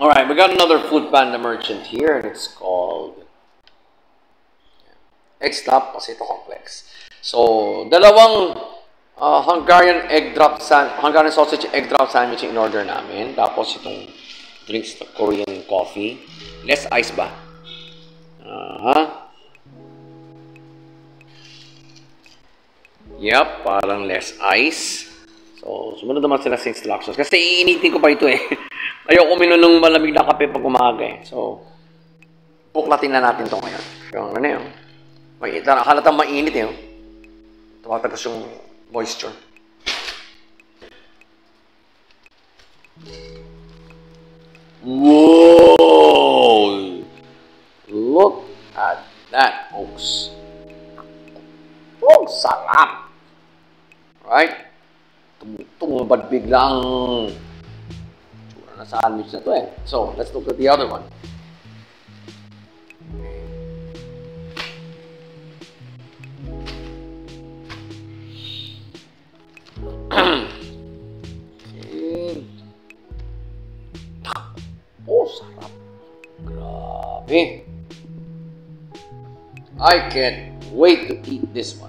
Alright, we got another Food Panda merchant here, and it's called Egg Drop Pacita Complex. So, dalawang Hungarian sausage egg drop sandwich in order namin. Tapos itong drinks na Korean coffee. Less ice ba? Yep, parang less ice. So, sumunod naman sila sa instructions. Kasi iinitin ko pa ito eh. Ayoko uminom ng malamig na kape pag umaga eh. So, buklatin na natin ito ngayon. Yung ano yun. Halatang mainit eh. Tumatagos yung moisture. Whoa! Look at that, folks. Oh, sarap! Right? Tumubad biglang tsura na sandwich na to eh. So, let's look at the other one. Okay. Oh, sarap. Grabe. I can't wait to eat this one.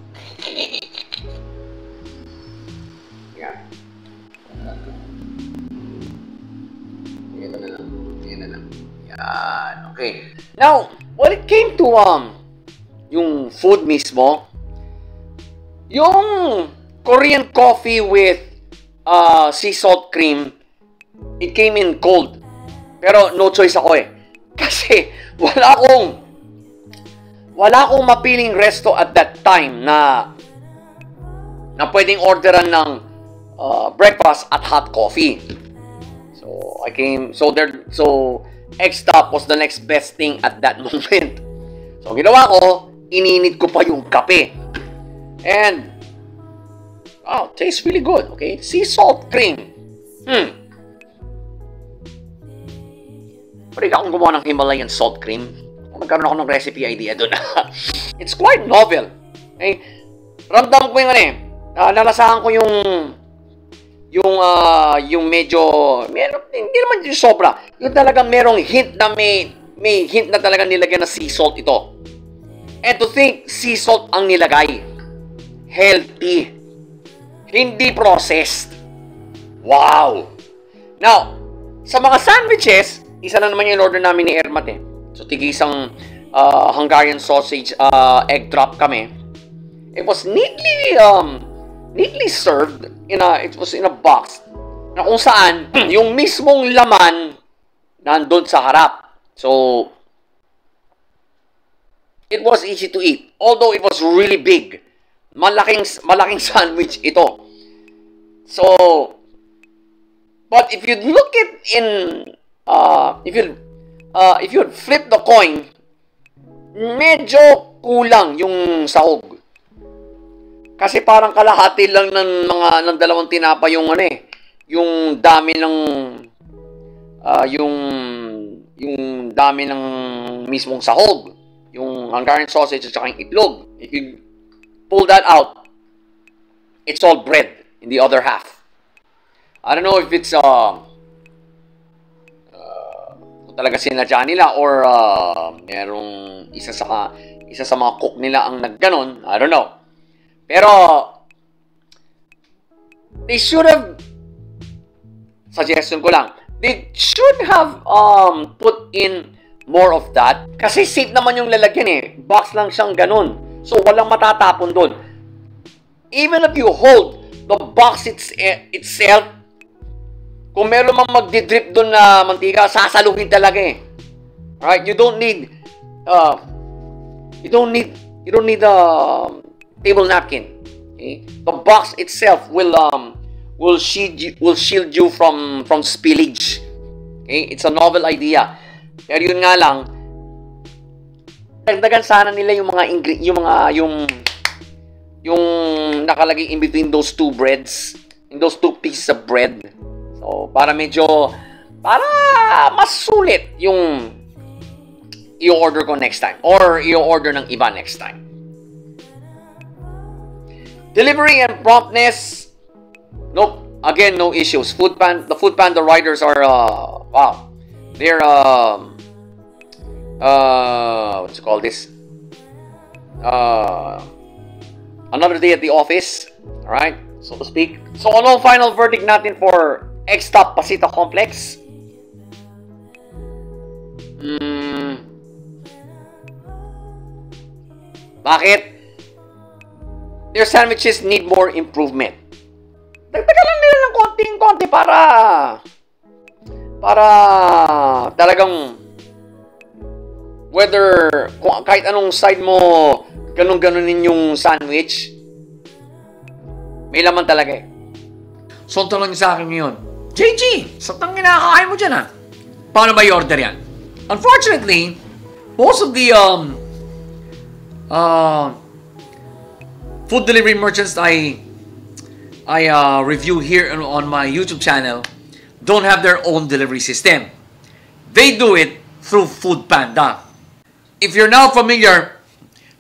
Okay. Now, when it came to yung food mismo, yung Korean coffee with sea salt cream, it came in cold. Pero no choice ako eh. Kasi wala akong mapiling resto at that time na pwedeng orderan ng breakfast at hot coffee. So, Egg Drop was the next best thing at that moment. So, ginawa ko, ininit ko pa yung kape. And, wow, tastes really good, okay? Sea salt cream. Pwede akong gumawa ng Himalayan salt cream. Magkaroon ako ng recipe idea doon. It's quite novel. Okay? Ramdam ko yung ano eh. Nalasahan ko yung hindi naman yung sobra. Yung talagang merong hint na may hint na talagang nilagyan na sea salt ito. And to think, sea salt ang nilagay. Healthy. Hindi processed. Wow! Now, sa mga sandwiches, isa na naman yung order namin ni Ermat eh. So, tigisang Hungarian sausage egg drop kami. It was neatly served in a box na kung saan yung mismong laman nandun sa harap. So it was easy to eat, although it was really big. Malaking sandwich ito. So but if you look it in if you flip the coin, medyo kulang yung sahog. Kasi parang kalahati lang ng dalawang tinapa yung ano eh, yung dami ng yung dami ng mismong sahog, yung Hungarian sausage at saka yung itlog. If you pull that out, it's all bread in the other half. I don't know if it's talaga sinadya nila or merong isa sa mga cook nila ang nagganon. I don't know. Pero, they should have put in more of that. Kasi safe naman yung lalagyan eh. Box lang siyang ganun. So, walang matatapon doon. Even if you hold the box itself, kung meron mang magdidrip doon na mantika, sasaluhin talaga eh. Alright? You don't need table napkin. Okay? The box itself will shield you from spillage. Okay? It's a novel idea. Pero yun nga lang, dagdagan sana nila yung nakalagay in between those two breads, in those two pieces of bread. So para mas sulit yung i-order ko next time or i-order ng iba next time. Delivery and promptness, nope. Again, no issues. The Food Panda riders are, wow. their what's it called, this another day at the office, all right, so to speak. So ano ang final verdict natin for X-Top Pacita Complex? Bakit? Their sandwiches need more improvement. Dagdagan lang nila ng konting-konti para talagang whether kahit anong side mo ganun-ganunin yung sandwich, may laman talaga eh. Sonto lang sa akin ngayon, JG, satang kinakakain mo dyan ha? Paano ba i-order yan? Unfortunately, most of the food delivery merchants I review here on my YouTube channel don't have their own delivery system. They do it through Food Panda. If you're now familiar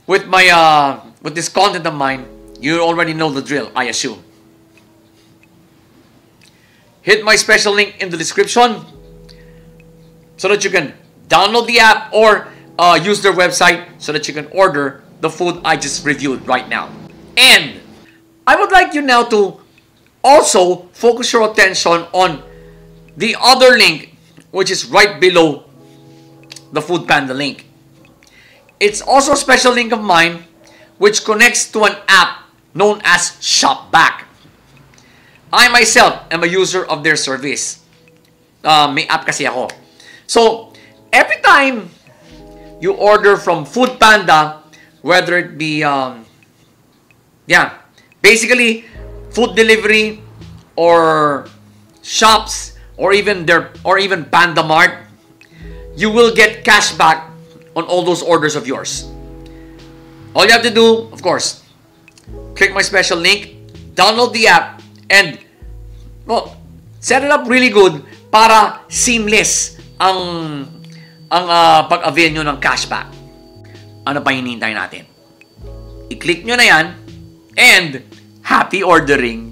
with my with this content of mine, you already know the drill, I assume. Hit my special link in the description so that you can download the app or use their website so that you can order the food I just reviewed right now. And I would like you now to also focus your attention on the other link, which is right below the Food Panda link. It's also a special link of mine which connects to an app known as ShopBack. I myself am a user of their service. May app kasi ako. So, every time you order from Food Panda, whether it be, basically food delivery or shops or even PandaMart, you will get cash back on all those orders of yours. All you have to do, of course, click my special link, download the app, and well, set it up really good para seamless ang pag-avail nyo ng cashback. Ano pa hinihintay natin? I-click nyo na yan and happy ordering!